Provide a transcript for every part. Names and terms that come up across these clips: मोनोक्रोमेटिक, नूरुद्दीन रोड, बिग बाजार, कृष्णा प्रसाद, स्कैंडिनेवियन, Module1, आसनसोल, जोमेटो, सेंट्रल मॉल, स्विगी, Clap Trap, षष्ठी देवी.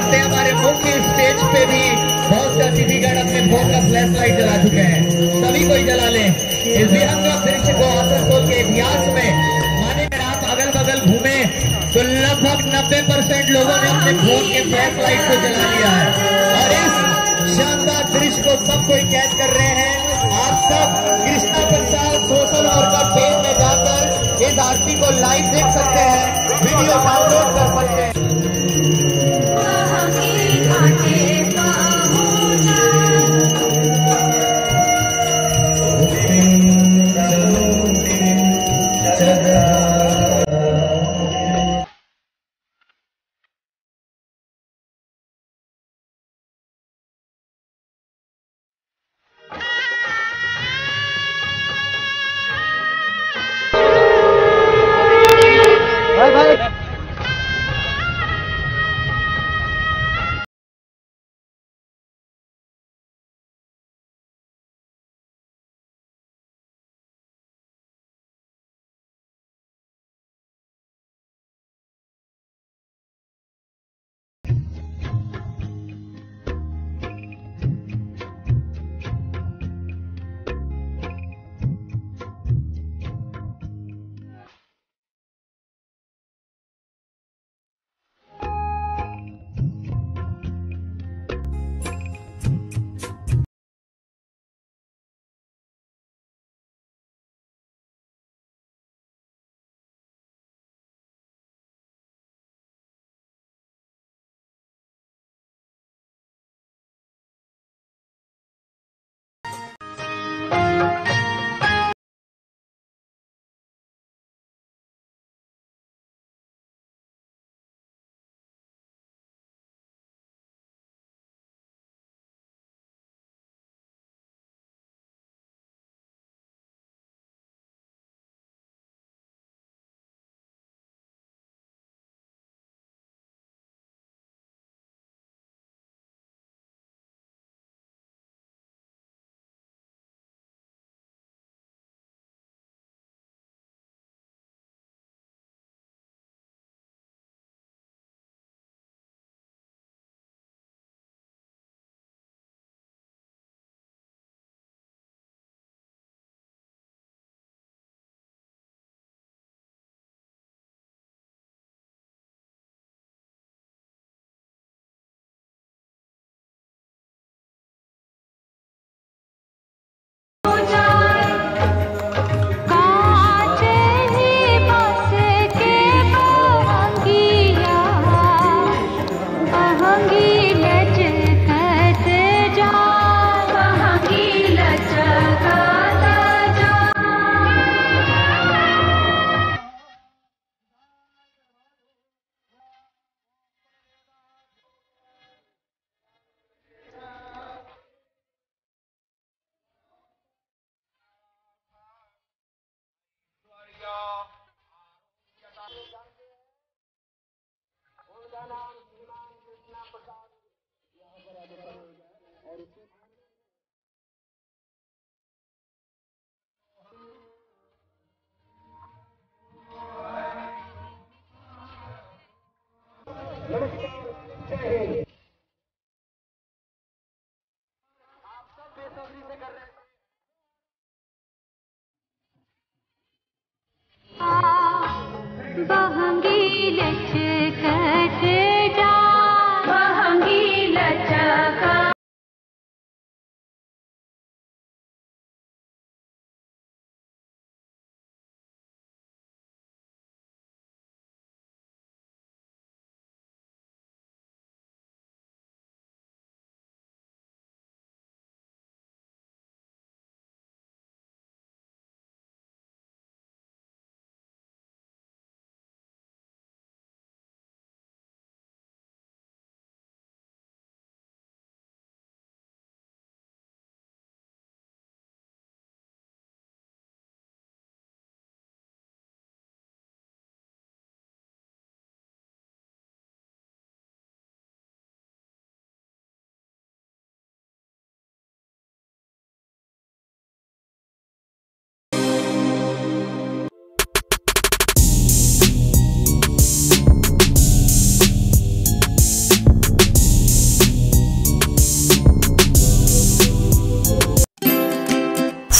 सकते हैं हमारे मुख्य स्टेज पे भी बहुत का सिटीगढ़ अपने बहुत का फ्लैश लाइट जला चुके हैं, सभी कोई जला लें। इस विहंगम दृश्य को आसनसोल के इतिहास में माने में रात अगल बगल घूमे तो लगभग 90% लोगों ने अपने फोन के फ्लैश लाइट को जला लिया है और इस शानदार दृश्य को सब कोई कैद कर रहे हैं। आप सब कृष्णा प्रसाद सोशल और का पेज में जाकर इस आरती को लाइव देख सकते हैं, वीडियो डाउनलोड कर सकते हैं।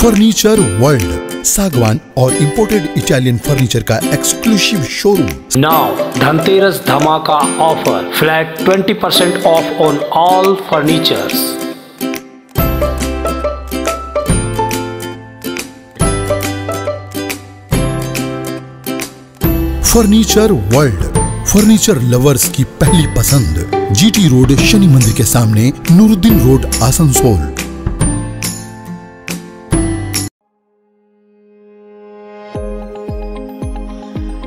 फर्नीचर वर्ल्ड, सागवान और इम्पोर्टेड इटालियन फर्नीचर का एक्सक्लूसिव शोरूम। नाउ धनतेरस धमाका offer, flat 20% off on all furnitures. Furniture world, furniture lovers की पहली पसंद। जीटी रोड शनि मंदिर के सामने, नूरुद्दीन रोड, आसनसोल।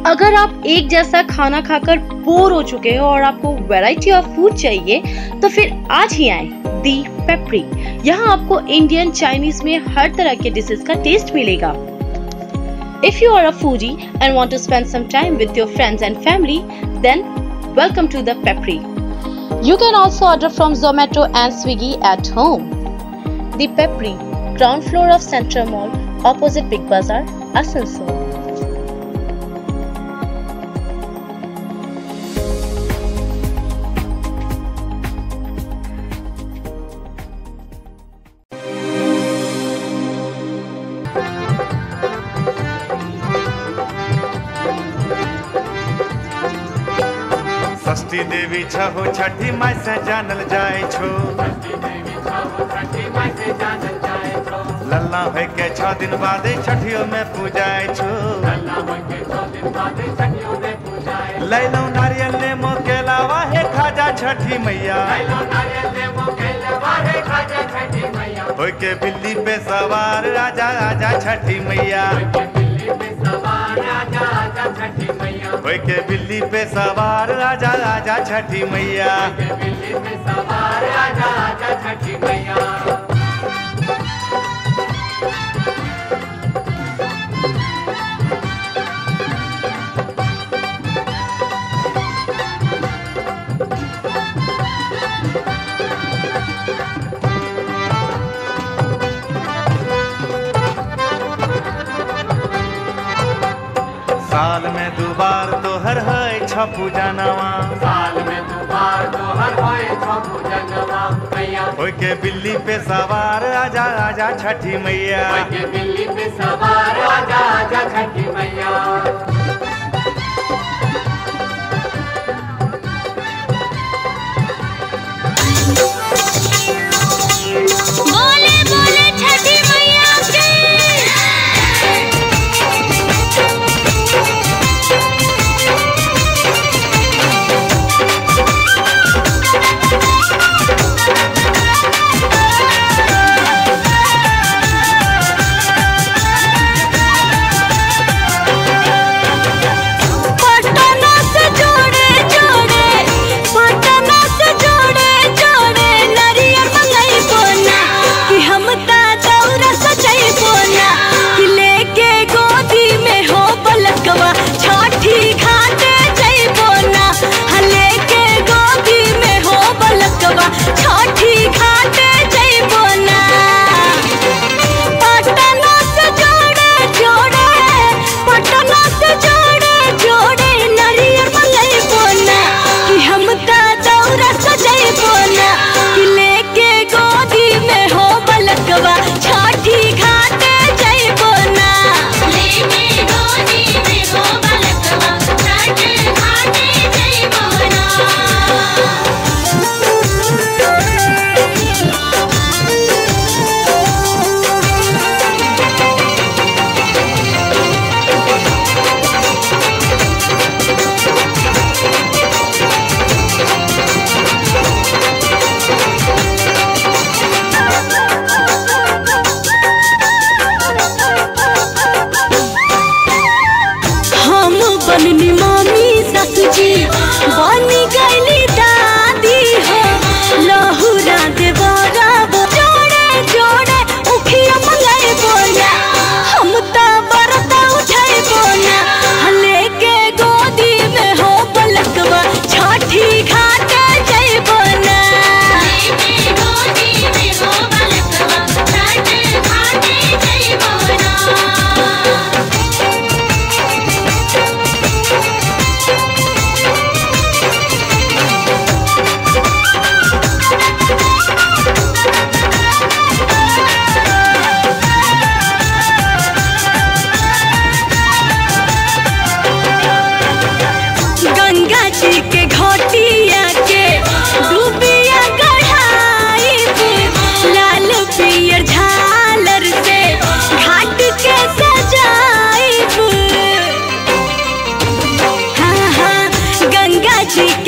अगर आप एक जैसा खाना खाकर बोर हो चुके हो और आपको वैरायटी ऑफ फूड चाहिए तो फिर आज ही आएं दी फैक्ट्री। यहाँ आपको इंडियन, चाइनीज में हर तरह के डिशेस का टेस्ट मिलेगा। If you are a foodie and want to spend some time with your friends and family, then welcome to the factory. You can also order from जोमेटो and स्विगी at home. The factory, ground floor of सेंट्रल मॉल, opposite बिग बाजार, आसनसोल। षष्ठी देवी छहो, छठी माई से जानल जाय छो। लल्ला होय के 6 दिन बाद छठियों में पूजाय छो। लैलौ नारियल नेमो केलावा हे खाजा छठी मैया। होय के बिल्ली पे सवार राजा राजा छठी मैया। होय के बिल्ली पे सवार राजा राजा छठी मैया। साल में 2 बार तो हर है छठ पूजा नवा। साल में 2 बार तो हर है छठ पूजा नवा मैया। होय के बिल्ली पे सवार राजा राजा छठी मैया। होय के बिल्ली पे सवार राजा राजा छठी मैया। चिकट।